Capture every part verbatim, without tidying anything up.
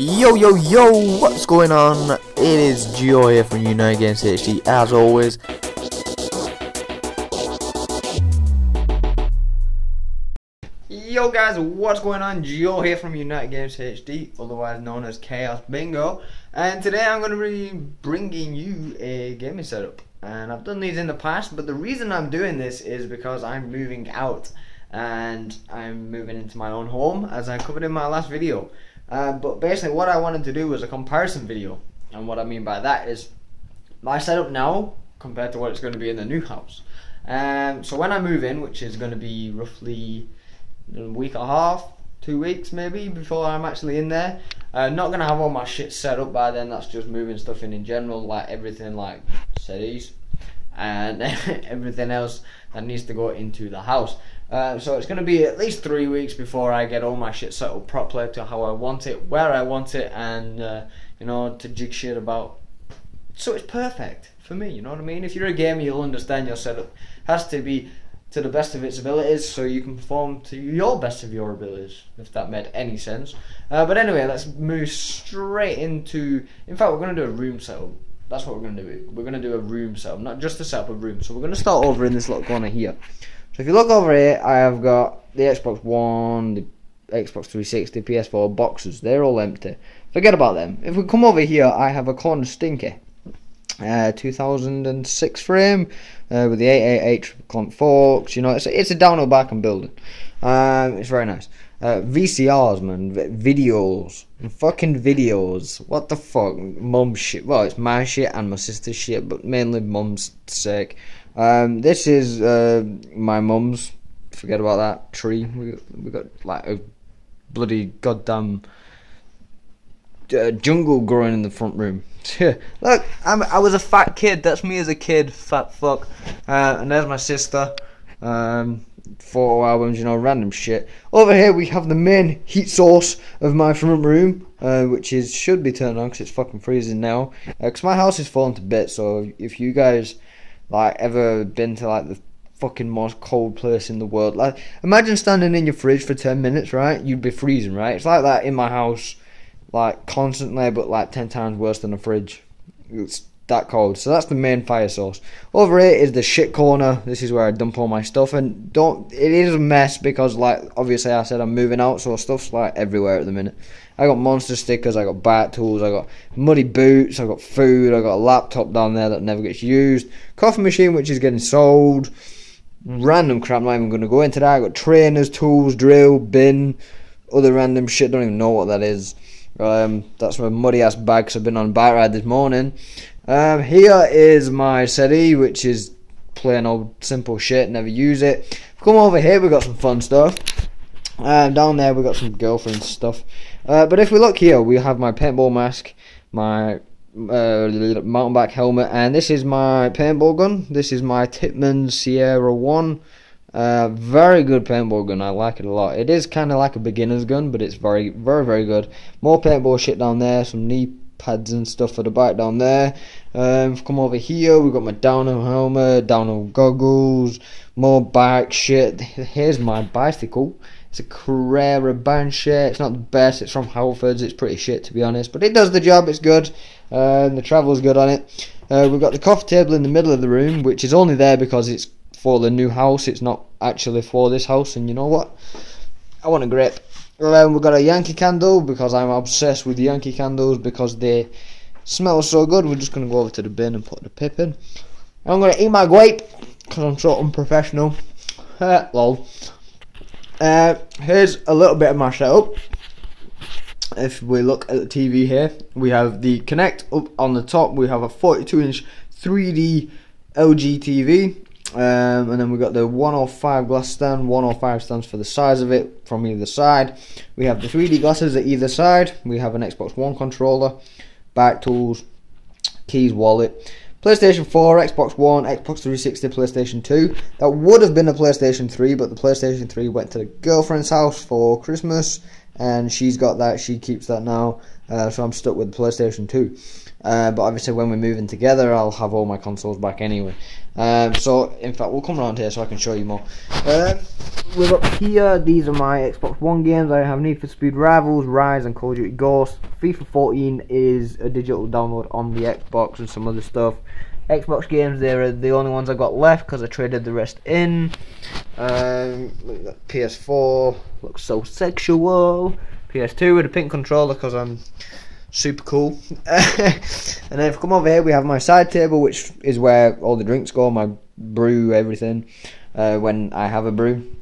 Yo, yo, yo, what's going on? It is Geo here from United Games H D, as always. Yo guys, what's going on? Geo here from United Games H D, otherwise known as KaOs Bingo. And today I'm going to be bringing you a gaming setup. And I've done these in the past, but the reason I'm doing this is because I'm moving out. And I'm moving into my own home, as I covered in my last video. Uh, but basically what I wanted to do was a comparison video, and what I mean by that is my setup now compared to what it's going to be in the new house. Um, so when I move in, which is going to be roughly a week and a half, two weeks maybe before I'm actually in there, uh, not going to have all my shit set up by then. That's just moving stuff in in general, like everything, like settees and everything else that needs to go into the house. Uh, so it's going to be at least three weeks before I get all my shit set up properly to how I want it, where I want it, and uh, you know, to jig shit about. So it's perfect for me, you know what I mean? If you're a gamer, you'll understand your setup has to be to the best of its abilities so you can perform to your best of your abilities, if that made any sense. Uh, but anyway, let's move straight into, in fact, we're going to do a room setup. That's what we're going to do. We're going to do a room setup, not just a setup of room. So we're going to start over in this little corner here. So if you look over here, I have got the Xbox One, the Xbox three sixty, P S four boxes. They're all empty. Forget about them. If we come over here, I have a corner Stinky, uh, two thousand six frame uh, with the eight eighty-eight clamp forks. You know, it's a, it's a downhill Barkham building. Um, it's very nice. Uh, V C Rs, man, videos, fucking videos. What the fuck, mum shit. Well, it's my shit and my sister's shit, but mainly mum's sake. Um, this is uh, my mum's. Forget about that tree. We got, we got like a bloody goddamn uh, jungle growing in the front room. Look, I'm, I was a fat kid. That's me as a kid, fat fuck. Uh, and there's my sister. Um, photo albums, you know, random shit. Over here we have the main heat source of my front room, uh, which is should be turned on because it's fucking freezing now. Because uh, my house is falling to bits. So if you guys like ever been to like the fucking most cold place in the world, like imagine standing in your fridge for ten minutes, right? You'd be freezing, right? It's like that in my house, like constantly, but like ten times worse than a fridge. It's that cold. So that's the main fire source. Over here is the shit corner. This is where I dump all my stuff, and don't it is a mess because like obviously I said I'm moving out, so stuff's like everywhere at the minute. I got monster stickers, I got bat tools, I got muddy boots, I got food, I got a laptop down there that never gets used, coffee machine which is getting sold, random crap, I'm not even gonna go into that. I got trainers, tools, drill, bin, other random shit, don't even know what that is. Um, that's my muddy ass bags. I've been on a bike ride this morning. Um, here is my settee, which is plain old simple shit, never use it. Come over here, we've got some fun stuff. Um, down there we've got some girlfriend stuff. Uh, but if we look here, we have my paintball mask, my uh, mountain bike helmet, and this is my paintball gun. This is my Tippmann Sierra One. Uh, very good paintball gun, I like it a lot. It is kind of like a beginner's gun, but it's very, very, very good. More paintball shit down there, some knee pads and stuff for the bike down there. Um, come over here, we've got my downhill helmet, downhill goggles, more bike shit. Here's my bicycle. It's a Carrera Banshee. It's not the best, it's from Halfords, it's pretty shit to be honest, but it does the job, it's good. Uh, and the travel's good on it. Uh, we've got the coffee table in the middle of the room, which is only there because it's for the new house, it's not actually for this house, and you know what, I want a grip. Um, we've got a Yankee Candle because I'm obsessed with Yankee Candles because they smell so good. We're just going to go over to the bin and put the pip in. And I'm going to eat my grape because I'm so unprofessional. Uh, lol. Uh, here's a little bit of my setup. If we look at the T V here, we have the Kinect up on the top, we have a forty-two inch three D L G T V. Um, and then we've got the one oh five glass stand. One oh five stands for the size of it from either side. We have the three D glasses at either side. We have an Xbox One controller, back tools, keys, wallet, PlayStation four, Xbox One, Xbox three sixty, PlayStation two. That would have been a PlayStation three, but the PlayStation three went to the girlfriend's house for Christmas and she's got that, she keeps that now, uh, so I'm stuck with the PlayStation two. Uh, but obviously when we're moving together, I'll have all my consoles back anyway. Um, so in fact, we'll come around here so I can show you more. Um, we're up here. These are my Xbox One games. I have Need for Speed Rivals, Rise, and Call of Duty Ghost. FIFA fourteen is a digital download on the Xbox and some other stuff. Xbox games, they're the only ones I got left because I traded the rest in. Um, look at that P S four, looks so sexual. P S two with a pink controller because I'm super cool. And then if I come over here, we have my side table, which is where all the drinks go, my brew, everything, uh, when I have a brew.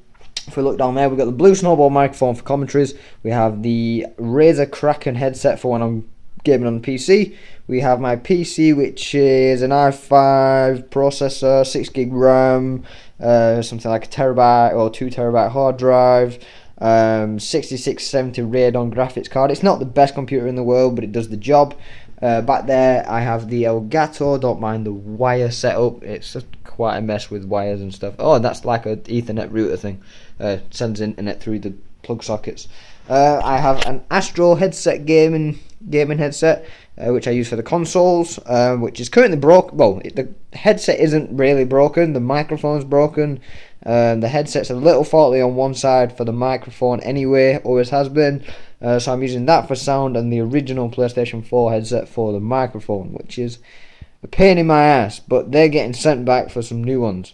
If we look down there, we've got the Blue Snowball microphone for commentaries. We have the Razer Kraken headset for when I'm gaming on the P C. We have my P C, which is an i five processor, six gig RAM, uh, something like a terabyte or two terabyte hard drive, um, sixty-six seventy Radeon graphics card. It's not the best computer in the world, but it does the job. Uh, back there I have the Elgato. Don't mind the wire setup, it's just quite a mess with wires and stuff. Oh, that's like an Ethernet router thing, uh, sends internet through the plug sockets. Uh, I have an Astro headset, gaming gaming headset, uh, which I use for the consoles, uh, which is currently broke. Well, it, the headset isn't really broken. The microphone's broken. Uh, the headset's a little faulty on one side for the microphone anyway, always has been. Uh, so I'm using that for sound and the original PlayStation four headset for the microphone, which is a pain in my ass. But they're getting sent back for some new ones.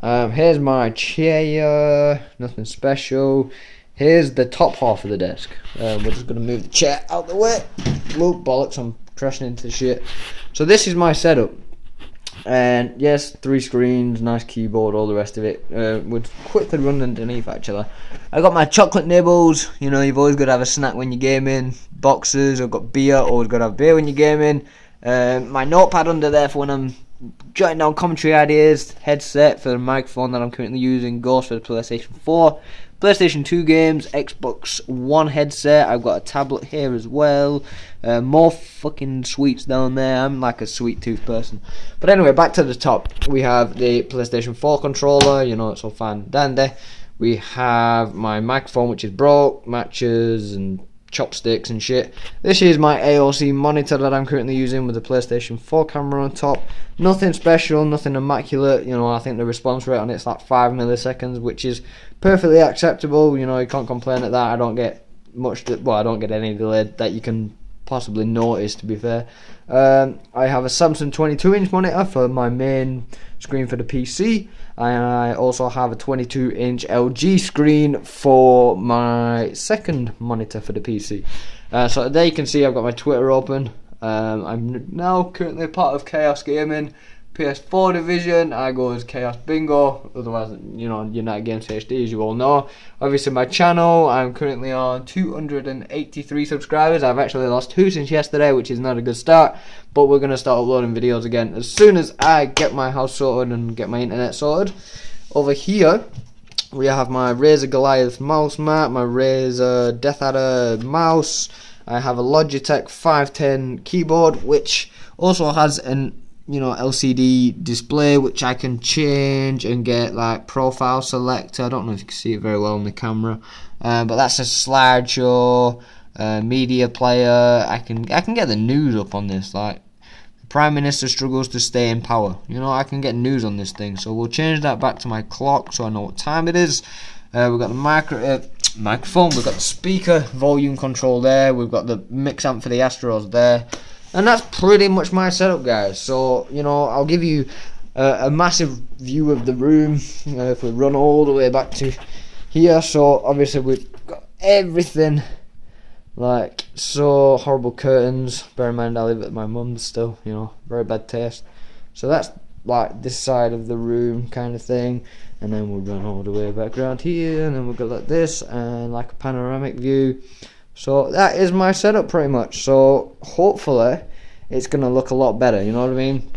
Um, here's my chair. Nothing special. Here's the top half of the desk. Uh, we're just going to move the chair out the way. Whoop, bollocks, I'm crashing into shit. So this is my setup. And yes, three screens, nice keyboard, all the rest of it. Uh, we'd quickly run underneath, actually. I got my chocolate nibbles. You know, you've always got to have a snack when you're gaming. Boxes, I've got beer, always got to have beer when you're gaming. Uh, my notepad under there for when I'm jotting down commentary ideas. Headset for the microphone that I'm currently using. Ghost for the PlayStation four. PlayStation two games, Xbox One headset. I've got a tablet here as well. Uh, more fucking sweets down there. I'm like a sweet tooth person. But anyway, back to the top. We have the PlayStation four controller. You know, it's all fine and dandy. We have my microphone, which is broke, matches and chopsticks and shit. This is my A O C monitor that I'm currently using with the PlayStation four camera on top. Nothing special, nothing immaculate. You know, I think the response rate on it's like five milliseconds, which is perfectly acceptable. You know, you can't complain at that. I don't get much, well, I don't get any delay that you can possibly notice, to be fair. um, I have a Samsung twenty-two inch monitor for my main screen for the P C, and I also have a twenty-two inch L G screen for my second monitor for the P C. Uh, so there you can see I've got my Twitter open. um, I'm now currently part of KaOs Gaming P S four division. I go as KaOs Bingo, otherwise, you know, United Games H D, as you all know. Obviously my channel, I'm currently on two hundred eighty-three subscribers. I've actually lost two since yesterday, which is not a good start, but we're going to start uploading videos again as soon as I get my house sorted and get my internet sorted. Over here we have my Razer Goliath mouse mat, my Razer Deathadder mouse. I have a Logitech five ten keyboard, which also has an, you know, L C D display, which I can change and get like profile selector. I don't know if you can see it very well on the camera, uh, but that's a slideshow, uh, media player. I can I can get the news up on this. Like, the Prime Minister struggles to stay in power. You know, I can get news on this thing. So we'll change that back to my clock, so I know what time it is. Uh, we've got the micro uh, microphone. We've got the speaker volume control there. We've got the mix amp for the Astros there. And that's pretty much my setup, guys. So, you know, I'll give you uh, a massive view of the room uh, if we run all the way back to here. So, obviously, we've got everything like so. Horrible curtains. Bear in mind, I live at my mum's still, you know, very bad taste. So, that's like this side of the room kind of thing. And then we'll run all the way back around here. And then we've got like this and like a panoramic view. So that is my setup pretty much. So hopefully it's going to look a lot better, you know what I mean?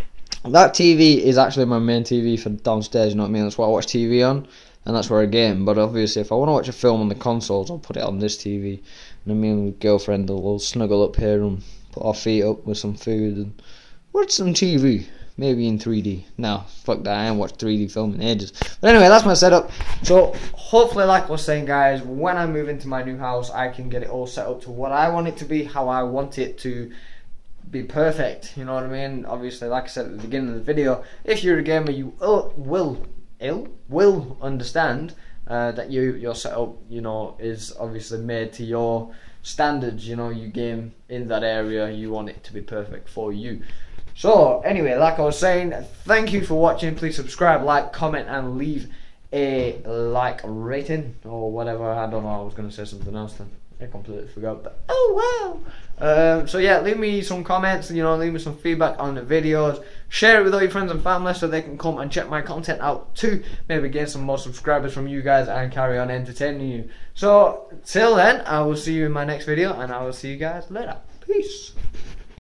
That T V is actually my main T V for downstairs, you know what I mean? That's what I watch T V on, and that's where I game. But obviously if I want to watch a film on the consoles, I'll put it on this T V. And me and my girlfriend will snuggle up here and put our feet up with some food and watch some T V. maybe in three D. No, fuck that, I haven't watched three D film in ages. But anyway, that's my setup. So hopefully, like I was saying guys, when I move into my new house, I can get it all set up to what I want it to be, how I want it to be perfect, you know what I mean? Obviously, like I said at the beginning of the video, if you're a gamer, you will, will, ill, will understand uh, that you, your setup, you know, is obviously made to your standards, you know, you game in that area, you want it to be perfect for you. So anyway, like I was saying, thank you for watching. Please subscribe, like, comment, and leave a like rating or whatever. I don't know, I was going to say something else then. I completely forgot, but oh wow. Um, so yeah, leave me some comments, you know, leave me some feedback on the videos. Share it with all your friends and family so they can come and check my content out too. Maybe get some more subscribers from you guys and carry on entertaining you. So till then, I will see you in my next video, and I will see you guys later. Peace.